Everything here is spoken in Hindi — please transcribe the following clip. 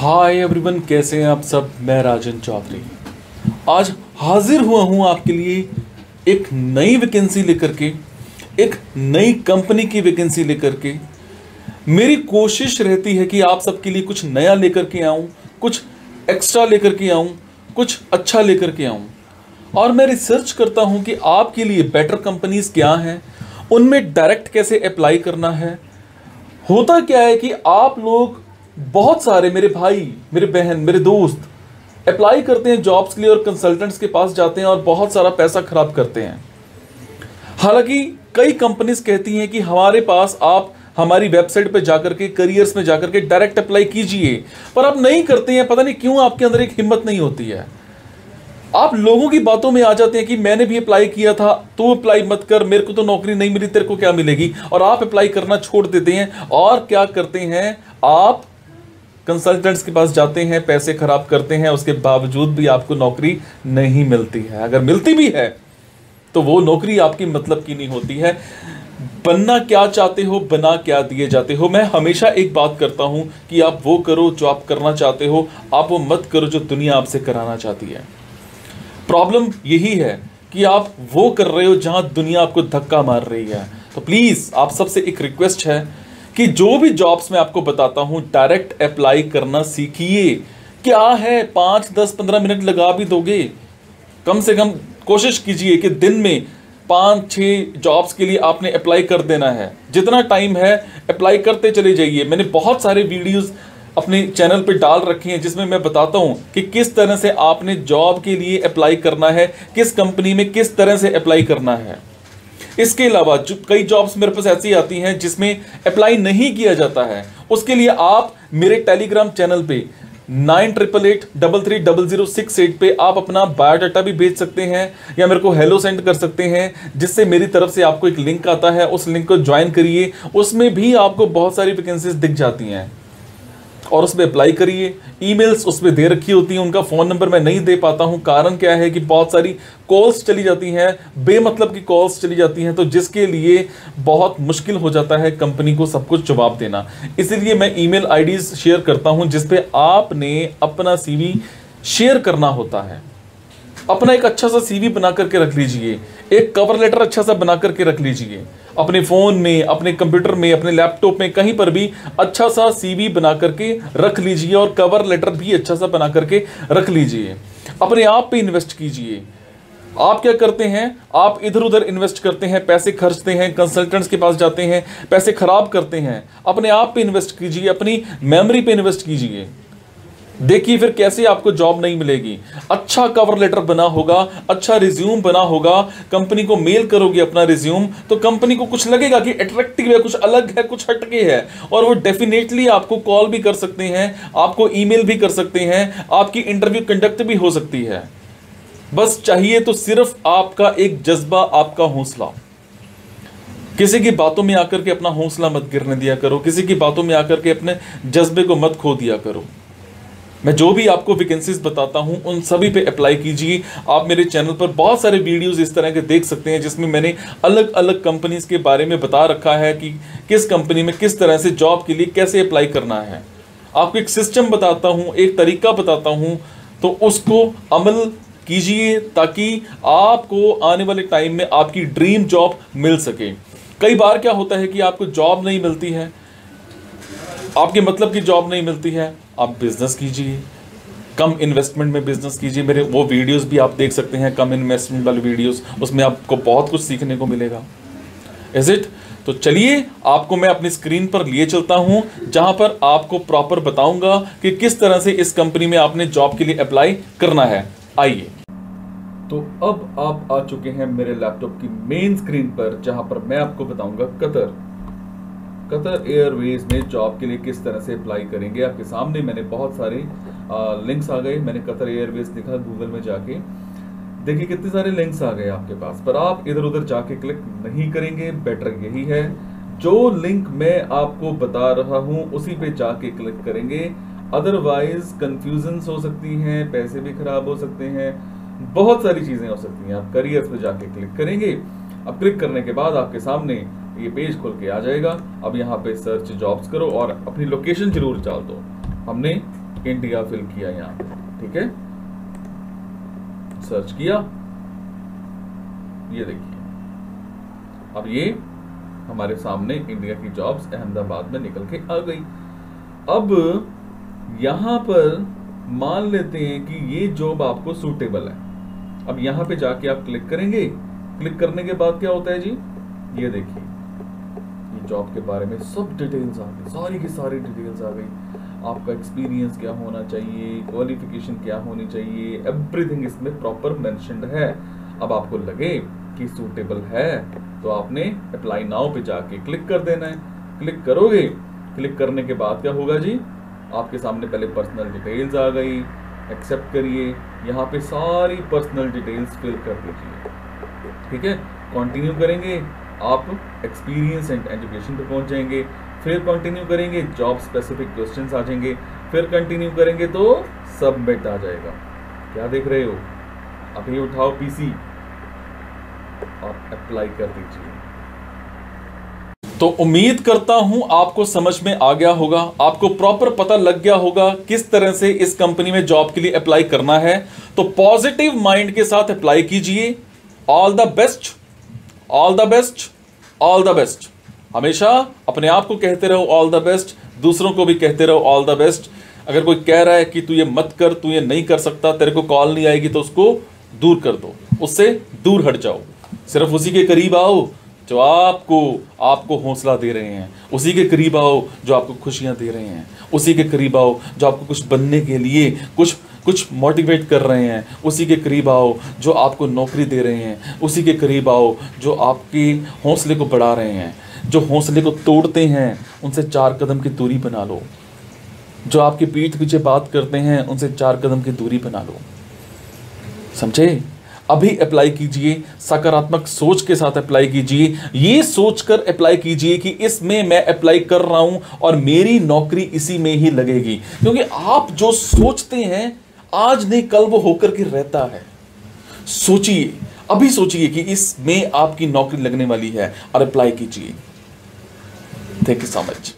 हाय एवरीवन, कैसे हैं आप सब। मैं राजन चौधरी आज हाजिर हुआ हूं आपके लिए एक नई वैकेंसी लेकर के, एक नई कंपनी की वैकेंसी लेकर के। मेरी कोशिश रहती है कि आप सबके लिए कुछ नया लेकर के आऊं, कुछ एक्स्ट्रा लेकर के आऊं, कुछ अच्छा लेकर के आऊं। और मैं रिसर्च करता हूं कि आपके लिए बेटर कंपनीज़ क्या हैं, उनमें डायरेक्ट कैसे अप्लाई करना है। होता क्या है कि आप लोग बहुत सारे, मेरे भाई, मेरे बहन, मेरे दोस्त अप्लाई करते हैं जॉब्स के लिए और कंसल्टेंट्स के पास जाते हैं और बहुत सारा पैसा ख़राब करते हैं। हालांकि कई कंपनीज कहती हैं कि हमारे पास आप हमारी वेबसाइट पर जाकर के, करियर्स में जाकर के डायरेक्ट अप्लाई कीजिए, पर आप नहीं करते हैं। पता नहीं क्यों आपके अंदर एक हिम्मत नहीं होती है। आप लोगों की बातों में आ जाते हैं कि मैंने भी अप्लाई किया था, तू अप्लाई मत कर, मेरे को तो नौकरी नहीं मिली, तेरे को क्या मिलेगी। और आप अप्लाई करना छोड़ देते हैं और क्या करते हैं, आप कंसल्टेंट्स के पास जाते हैं, पैसे खराब करते हैं, उसके बावजूद भी आपको नौकरी नहीं मिलती है। अगर मिलती भी है तो वो नौकरी आपकी मतलब की नहीं होती है। बनना क्या चाहते हो, बना क्या दिए जाते हो। मैं हमेशा एक बात करता हूं कि आप वो करो जो आप करना चाहते हो, आप वो मत करो जो दुनिया आपसे कराना चाहती है। प्रॉब्लम यही है कि आप वो कर रहे हो जहां दुनिया आपको धक्का मार रही है। तो प्लीज़ आप सबसे एक रिक्वेस्ट है कि जो भी जॉब्स मैं आपको बताता हूं, डायरेक्ट अप्लाई करना सीखिए। क्या है, 5, 10, 15 मिनट लगा भी दोगे, कम से कम कोशिश कीजिए कि दिन में 5-6 जॉब्स के लिए आपने अप्लाई कर देना है। जितना टाइम है अप्लाई करते चले जाइए। मैंने बहुत सारे वीडियोस अपने चैनल पे डाल रखे हैं जिसमें मैं बताता हूं कि किस तरह से आपने जॉब के लिए अप्लाई करना है, किस कंपनी में किस तरह से अप्लाई करना है। इसके अलावा कई जॉब्स मेरे पास ऐसी आती हैं जिसमें अप्लाई नहीं किया जाता है। उसके लिए आप मेरे टेलीग्राम चैनल पे 9888330068 पे आप अपना बायोडाटा भी भेज सकते हैं या मेरे को हेलो सेंड कर सकते हैं, जिससे मेरी तरफ से आपको एक लिंक आता है, उस लिंक को ज्वाइन करिए। उसमें भी आपको बहुत सारी वैकेंसीज दिख जाती हैं और उसमें अप्लाई करिए। ईमेल्स उसमें दे रखी होती हैं, उनका फ़ोन नंबर मैं नहीं दे पाता हूं। कारण क्या है कि बहुत सारी कॉल्स चली जाती हैं, बेमतलब की कॉल्स चली जाती हैं, तो जिसके लिए बहुत मुश्किल हो जाता है कंपनी को सब कुछ जवाब देना। इसीलिए मैं ईमेल आईडीज़ शेयर करता हूं जिस पे आपने अपना CV शेयर करना होता है। अपना एक अच्छा सा CV बना करके रख लीजिए, एक कवर लेटर अच्छा सा बना करके रख लीजिए। अपने फ़ोन में, अपने कंप्यूटर में, अपने लैपटॉप में, कहीं पर भी अच्छा सा CV बना करके रख लीजिए और कवर लेटर भी अच्छा सा बना करके रख लीजिए। अपने आप पे इन्वेस्ट कीजिए। आप क्या करते हैं, आप इधर उधर इन्वेस्ट करते हैं, पैसे खर्चते हैं, कंसल्टेंट्स के पास जाते हैं, पैसे ख़राब करते हैं। अपने आप पे इन्वेस्ट कीजिए, अपनी मेमोरी पे इन्वेस्ट कीजिए। देखिए फिर कैसे आपको जॉब नहीं मिलेगी। अच्छा कवर लेटर बना होगा, अच्छा रिज्यूम बना होगा, कंपनी को मेल करोगे अपना रिज्यूम तो कंपनी को कुछ लगेगा कि अट्रैक्टिव है, कुछ अलग है, कुछ हटके है। और वो डेफिनेटली आपको कॉल भी कर सकते हैं, आपको ईमेल भी कर सकते हैं, आपकी इंटरव्यू कंडक्ट भी हो सकती है। बस चाहिए तो सिर्फ आपका एक जज्बा, आपका हौसला। किसी की बातों में आकर के अपना हौसला मत गिरने दिया करो, किसी की बातों में आकर के अपने जज्बे को मत खो दिया करो। मैं जो भी आपको वैकेंसीज बताता हूं उन सभी पे अप्लाई कीजिए। आप मेरे चैनल पर बहुत सारे वीडियोस इस तरह के देख सकते हैं जिसमें मैंने अलग अलग कंपनीज के बारे में बता रखा है कि किस कंपनी में किस तरह से जॉब के लिए कैसे अप्लाई करना है। आपको एक सिस्टम बताता हूं, एक तरीका बताता हूं, तो उसको अमल कीजिए ताकि आपको आने वाले टाइम में आपकी ड्रीम जॉब मिल सके। कई बार क्या होता है कि आपको जॉब नहीं मिलती है, आपके मतलब की जॉब नहीं मिलती है। आप बिजनेस कीजिए, कम इन्वेस्टमेंट में बिजनेस कीजिए। मेरे वो वीडियोस भी आप देख सकते हैं, कम इन्वेस्टमेंट वाले वीडियोस, उसमें आपको बहुत कुछ सीखने को मिलेगा। Is it? तो चलिए आपको मैं अपनी स्क्रीन पर लिए चलता हूं जहां पर आपको प्रॉपर बताऊंगा कि किस तरह से इस कंपनी में आपने जॉब के लिए अप्लाई करना है। आइए, तो अब आप आ चुके हैं मेरे लैपटॉप की मेन स्क्रीन पर जहां पर मैं आपको बताऊंगा कतर एयरवेज में जॉब के लिए किस तरह से अप्लाई करेंगे। आपके सामने मैंने बहुत सारे लिंक्स आ गए। मैंने कतर एयरवेज लिखा गूगल में जाके, देखिए कितने सारे लिंक्स आ गए आपके पास, पर आप इधर उधर जाके क्लिक नहीं करेंगे। बेटर यही है, जो लिंक मैं आपको बता रहा हूँ उसी पे जाके क्लिक करेंगे, अदरवाइज कन्फ्यूजन्स हो सकती हैं, पैसे भी खराब हो सकते हैं, बहुत सारी चीज़ें हो सकती हैं। आप करियर पे जाके क्लिक करेंगे। अब क्लिक करने के बाद आपके सामने ये पेज खोल के आ जाएगा। अब यहाँ पे सर्च जॉब्स करो और अपनी लोकेशन जरूर डाल दो। हमने इंडिया फिल किया यहाँ पे, ठीक है, सर्च किया, ये देखिए अब ये हमारे सामने इंडिया की जॉब्स अहमदाबाद में निकल के आ गई। अब यहां पर मान लेते हैं कि ये जॉब आपको सूटेबल है, अब यहां पे जाके आप क्लिक करेंगे, क्लिक करने के बाद क्या होता है जी, ये देखिए ये जॉब के बारे में सब डिटेल्स आ गई, सारी की सारी डिटेल्स आ गई, आपका एक्सपीरियंस क्या होना चाहिए, क्वालिफिकेशन क्या होनी चाहिए, एवरीथिंग इसमें प्रॉपर मेंशन्ड है। अब आपको लगे कि सूटेबल है तो आपने अप्लाई नाउ पे जाके क्लिक कर देना है, क्लिक करोगे, क्लिक करने के बाद क्या होगा जी, आपके सामने पहले पर्सनल डिटेल्स आ गई, एक्सेप्ट करिए, यहाँ पे सारी पर्सनल डिटेल्स फिल कर दीजिए, ठीक है, कंटिन्यू करेंगे, आप एक्सपीरियंस एंड एजुकेशन पे पहुँच जाएंगे, फिर कंटिन्यू करेंगे जॉब स्पेसिफिक क्वेश्चंस आ जाएंगे, फिर कंटिन्यू करेंगे तो सबमिट आ जाएगा। क्या देख रहे हो, अभी उठाओ पीसी और अप्लाई कर दीजिए। तो उम्मीद करता हूं आपको समझ में आ गया होगा, आपको प्रॉपर पता लग गया होगा किस तरह से इस कंपनी में जॉब के लिए अप्लाई करना है। तो पॉजिटिव माइंड के साथ अप्लाई कीजिए। All the best, all the best, all the best. हमेशा अपने आप को कहते रहो ऑल द बेस्ट, दूसरों को भी कहते रहो ऑल द बेस्ट। अगर कोई कह रहा है कि तू ये मत कर, तू ये नहीं कर सकता, तेरे को कॉल नहीं आएगी, तो उसको दूर कर दो, उससे दूर हट जाओ, सिर्फ उसी के करीब आओ जो आपको हौसला दे रहे हैं, उसी के करीब आओ जो आपको खुशियां दे रहे हैं, उसी के करीब आओ जो आपको कुछ बनने के लिए कुछ मोटिवेट कर रहे हैं, उसी के करीब आओ जो आपको नौकरी दे रहे हैं, उसी के करीब आओ जो आपके हौसले को बढ़ा रहे हैं। जो हौसले को तोड़ते हैं उनसे 4 कदम की दूरी बना लो, जो आपके पीठ पीछे बात करते हैं उनसे 4 कदम की दूरी बना लो, समझे। अभी अप्लाई कीजिए, सकारात्मक सोच के साथ अप्लाई कीजिए, ये सोचकर अप्लाई कीजिए कि इसमें मैं अप्लाई कर रहा हूँ और मेरी नौकरी इसी में ही लगेगी, क्योंकि आप जो सोचते हैं आज नहीं कल वो होकर के रहता है। सोचिए, अभी सोचिए कि इसमें आपकी नौकरी लगने वाली है और अप्लाई कीजिए। Thank you so much.